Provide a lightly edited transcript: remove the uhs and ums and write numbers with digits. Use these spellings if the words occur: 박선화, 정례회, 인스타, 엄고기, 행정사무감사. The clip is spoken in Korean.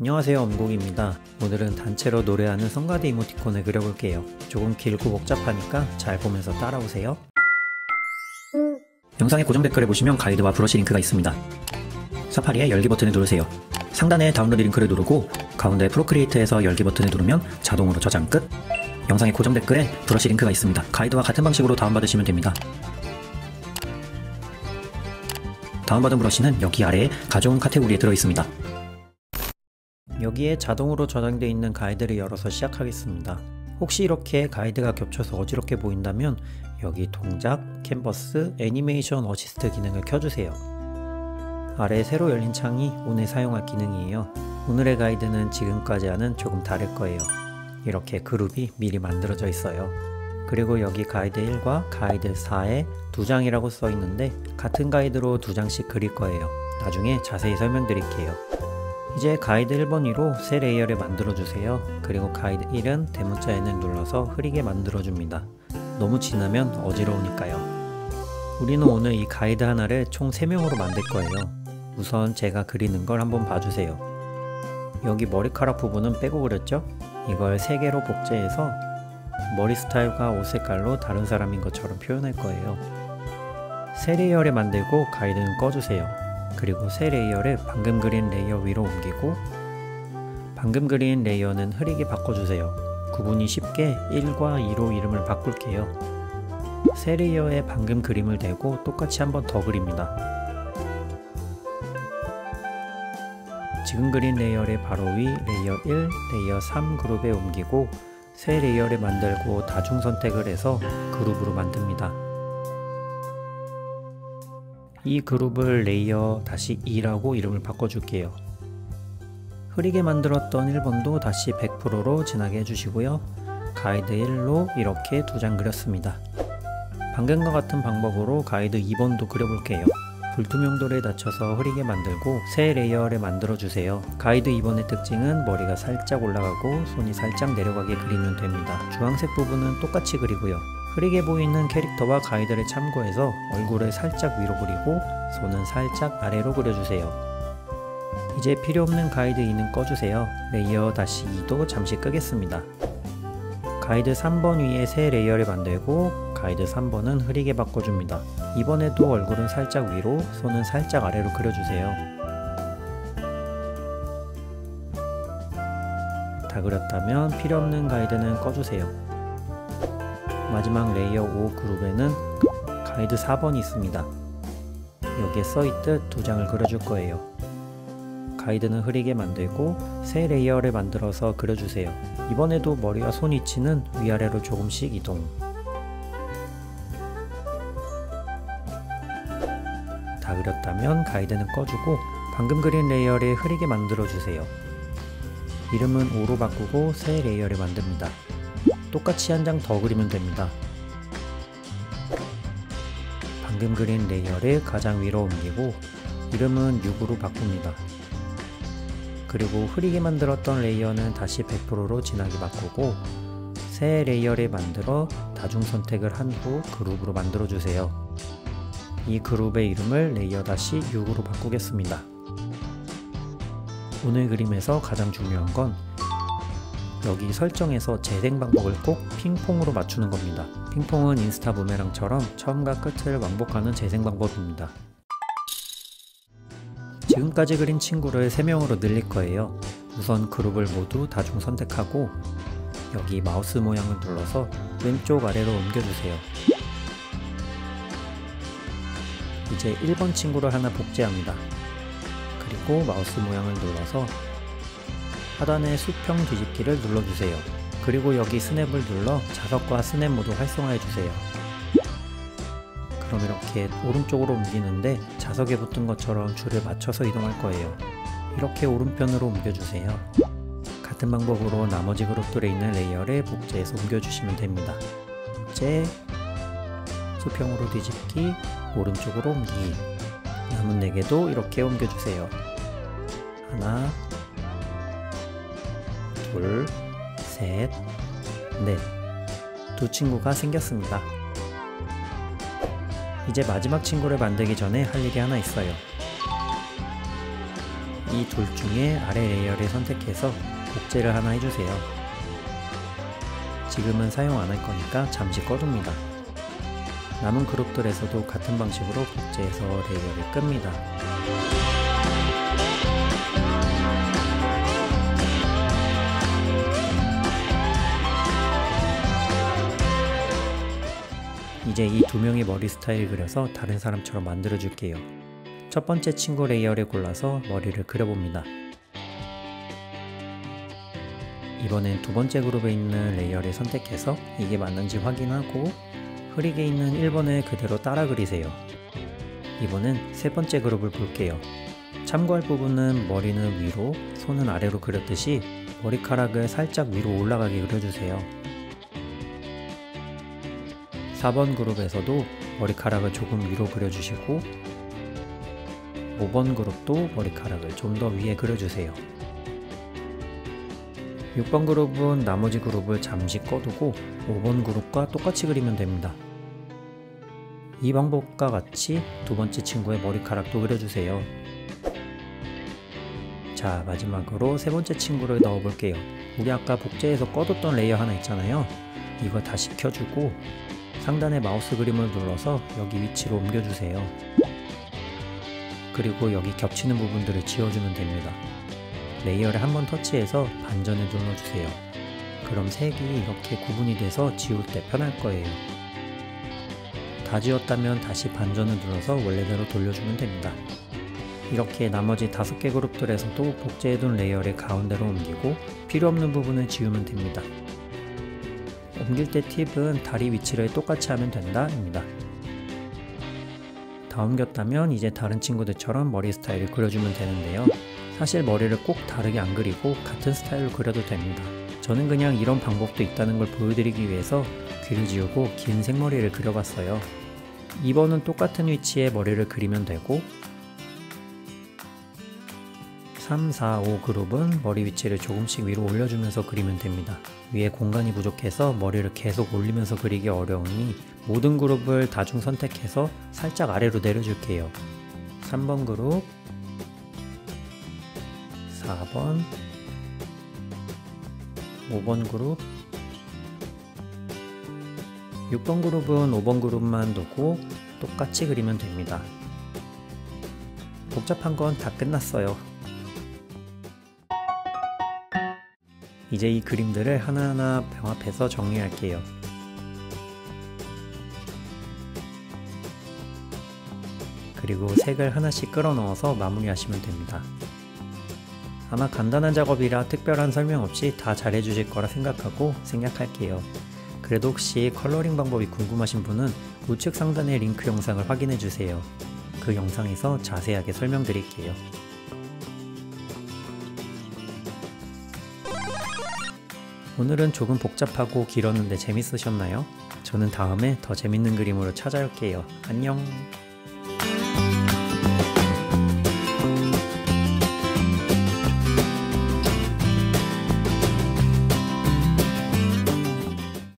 안녕하세요, 엄고기입니다. 오늘은 단체로 노래하는 성가대 이모티콘을 그려볼게요. 조금 길고 복잡하니까 잘 보면서 따라오세요. 영상의 고정 댓글에 보시면 가이드와 브러쉬 링크가 있습니다. 사파리에 열기 버튼을 누르세요. 상단에 다운로드 링크를 누르고 가운데 프로크리에이트에서 열기 버튼을 누르면 자동으로 저장 끝. 영상의 고정 댓글에 브러쉬 링크가 있습니다. 가이드와 같은 방식으로 다운받으시면 됩니다. 다운받은 브러쉬는 여기 아래에 가져온 카테고리에 들어있습니다. 여기에 자동으로 저장되어 있는 가이드를 열어서 시작하겠습니다. 혹시 이렇게 가이드가 겹쳐서 어지럽게 보인다면 여기 동작, 캔버스, 애니메이션 어시스트 기능을 켜주세요. 아래 새로 열린 창이 오늘 사용할 기능이에요. 오늘의 가이드는 지금까지와는 조금 다를 거예요. 이렇게 그룹이 미리 만들어져 있어요. 그리고 여기 가이드 1과 가이드 4에 2장이라고 써 있는데 같은 가이드로 2장씩 그릴 거예요. 나중에 자세히 설명드릴게요. 이제 가이드 1번 2로 새 레이어를 만들어주세요. 그리고 가이드 1은 대문자 N을 눌러서 흐리게 만들어줍니다. 너무 진하면 어지러우니까요. 우리는 오늘 이 가이드 하나를 총 3명으로 만들 거예요. 우선 제가 그리는 걸 한번 봐주세요. 여기 머리카락 부분은 빼고 그렸죠? 이걸 3개로 복제해서 머리 스타일과 옷 색깔로 다른 사람인 것처럼 표현할 거예요. 새 레이어를 만들고 가이드는 꺼주세요. 그리고 새 레이어를 방금 그린 레이어 위로 옮기고 방금 그린 레이어는 흐리게 바꿔주세요. 구분이 쉽게 1과 2로 이름을 바꿀게요. 새 레이어에 방금 그림을 대고 똑같이 한 번 더 그립니다. 지금 그린 레이어의 바로 위 레이어 1, 레이어 3 그룹에 옮기고 새 레이어를 만들고 다중 선택을 해서 그룹으로 만듭니다. 이 그룹을 레이어 다시 2라고 이름을 바꿔줄게요. 흐리게 만들었던 1번도 다시 100%로 진하게 해주시고요. 가이드 1로 이렇게 2장 그렸습니다. 방금과 같은 방법으로 가이드 2번도 그려볼게요. 불투명도를 낮춰서 흐리게 만들고 새 레이어를 만들어주세요. 가이드 2번의 특징은 머리가 살짝 올라가고 손이 살짝 내려가게 그리면 됩니다. 주황색 부분은 똑같이 그리고요. 흐리게 보이는 캐릭터와 가이드를 참고해서 얼굴을 살짝 위로 그리고 손은 살짝 아래로 그려주세요. 이제 필요없는 가이드 2는 꺼주세요. 레이어 다시 2도 잠시 끄겠습니다. 가이드 3번 위에 새 레이어를 만들고 가이드 3번은 흐리게 바꿔줍니다. 이번에도 얼굴은 살짝 위로, 손은 살짝 아래로 그려주세요. 다 그렸다면 필요없는 가이드는 꺼주세요. 마지막 레이어 5 그룹에는 가이드 4번이 있습니다. 여기에 써있듯 2장을 그려줄 거예요. 가이드는 흐리게 만들고 새 레이어를 만들어서 그려주세요. 이번에도 머리와 손 위치는 위아래로 조금씩 이동. 다 그렸다면 가이드는 꺼주고 방금 그린 레이어를 흐리게 만들어주세요. 이름은 5로 바꾸고 새 레이어를 만듭니다. 똑같이 한 장 더 그리면 됩니다. 방금 그린 레이어를 가장 위로 옮기고 이름은 6으로 바꿉니다. 그리고 흐리게 만들었던 레이어는 다시 100%로 진하게 바꾸고 새 레이어를 만들어 다중 선택을 한 후 그룹으로 만들어주세요. 이 그룹의 이름을 레이어 다시 6으로 바꾸겠습니다. 오늘 그림에서 가장 중요한 건 여기 설정에서 재생 방법을 꼭 핑퐁으로 맞추는 겁니다. 핑퐁은 인스타 부메랑처럼 처음과 끝을 왕복하는 재생 방법입니다. 지금까지 그린 친구를 3명으로 늘릴 거예요. 우선 그룹을 모두 다중 선택하고 여기 마우스 모양을 눌러서 왼쪽 아래로 옮겨주세요. 이제 1번 친구를 하나 복제합니다. 그리고 마우스 모양을 눌러서 하단에 수평 뒤집기를 눌러주세요. 그리고 여기 스냅을 눌러 자석과 스냅 모두 활성화해주세요. 그럼 이렇게 오른쪽으로 옮기는데 자석에 붙은 것처럼 줄을 맞춰서 이동할 거예요. 이렇게 오른편으로 옮겨주세요. 같은 방법으로 나머지 그룹들에 있는 레이어를 복제해서 옮겨주시면 됩니다. 복제, 수평으로 뒤집기, 오른쪽으로 옮기기. 남은 4개도 이렇게 옮겨주세요. 하나, 둘, 셋, 넷. 2 친구가 생겼습니다. 이제 마지막 친구를 만들기 전에 할 일이 하나 있어요. 이 둘 중에 아래 레이어를 선택해서 복제를 하나 해주세요. 지금은 사용 안 할 거니까 잠시 꺼둡니다. 남은 그룹들에서도 같은 방식으로 복제해서 레이어를 끕니다. 이제 이 두 명의 머리 스타일을 그려서 다른 사람처럼 만들어 줄게요. 첫 번째 친구 레이어를 골라서 머리를 그려봅니다. 이번엔 두 번째 그룹에 있는 레이어를 선택해서 이게 맞는지 확인하고 흐리게 있는 1번을 그대로 따라 그리세요. 이번엔 세 번째 그룹을 볼게요. 참고할 부분은 머리는 위로, 손은 아래로 그렸듯이 머리카락을 살짝 위로 올라가게 그려주세요. 4번 그룹에서도 머리카락을 조금 위로 그려주시고 5번 그룹도 머리카락을 좀 더 위에 그려주세요. 6번 그룹은 나머지 그룹을 잠시 꺼두고 5번 그룹과 똑같이 그리면 됩니다. 이 방법과 같이 두 번째 친구의 머리카락도 그려주세요. 자, 마지막으로 세 번째 친구를 넣어 볼게요. 우리 아까 복제해서 꺼뒀던 레이어 하나 있잖아요. 이거 다시 켜주고 상단에 마우스 그림을 눌러서 여기 위치로 옮겨주세요. 그리고 여기 겹치는 부분들을 지워주면 됩니다. 레이어를 한번 터치해서 반전을 눌러주세요. 그럼 색이 이렇게 구분이 돼서 지울 때 편할 거예요. 다 지웠다면 다시 반전을 눌러서 원래대로 돌려주면 됩니다. 이렇게 나머지 5개 그룹들에서도 복제해둔 레이어를 가운데로 옮기고 필요없는 부분을 지우면 됩니다. 옮길 때 팁은 다리 위치를 똑같이 하면 된다입니다. 다 옮겼다면 이제 다른 친구들처럼 머리 스타일을 그려주면 되는데요. 사실 머리를 꼭 다르게 안 그리고 같은 스타일로 그려도 됩니다. 저는 그냥 이런 방법도 있다는 걸 보여드리기 위해서 귀를 지우고 긴 생머리를 그려봤어요. 2번은 똑같은 위치에 머리를 그리면 되고 3, 4, 5 그룹은 머리 위치를 조금씩 위로 올려주면서 그리면 됩니다. 위에 공간이 부족해서 머리를 계속 올리면서 그리기 어려우니 모든 그룹을 다중 선택해서 살짝 아래로 내려줄게요. 3번 그룹, 4번, 5번 그룹, 6번 그룹은 5번 그룹만 두고 똑같이 그리면 됩니다. 복잡한 건 다 끝났어요. 이제 이 그림들을 하나하나 병합해서 정리할게요. 그리고 색을 하나씩 끌어넣어서 마무리하시면 됩니다. 아마 간단한 작업이라 특별한 설명 없이 다 잘해주실 거라 생각하고 생략할게요. 그래도 혹시 컬러링 방법이 궁금하신 분은 우측 상단의 링크 영상을 확인해주세요. 그 영상에서 자세하게 설명드릴게요. 오늘은 조금 복잡하고 길었는데 재밌으셨나요? 저는 다음에 더 재밌는 그림으로 찾아올게요. 안녕!